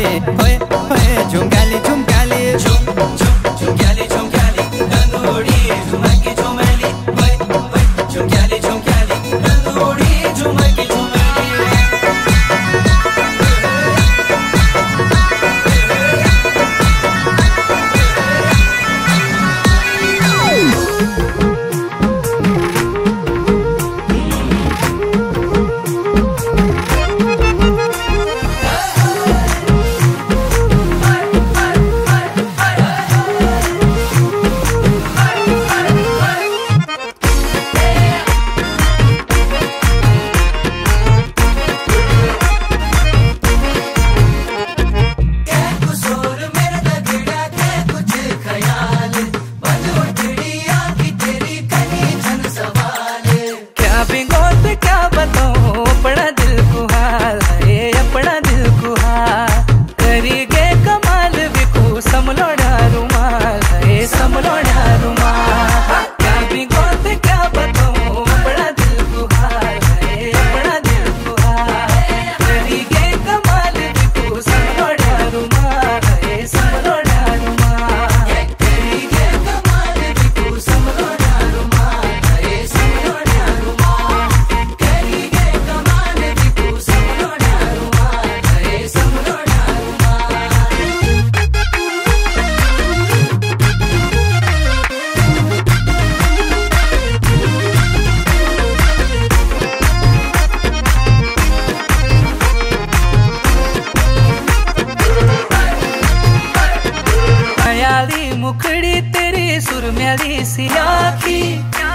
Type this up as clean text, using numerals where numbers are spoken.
झुमकाले होए होए झुमकाले झुमकाले झुम झुम झुमकाले झुमकाले लंगोड़ी झुमके झुमली होए होए झुमकाले झुमकाले लंगोड़ी झुमके मुखड़ी तेरी सुरम्याली सी आँखी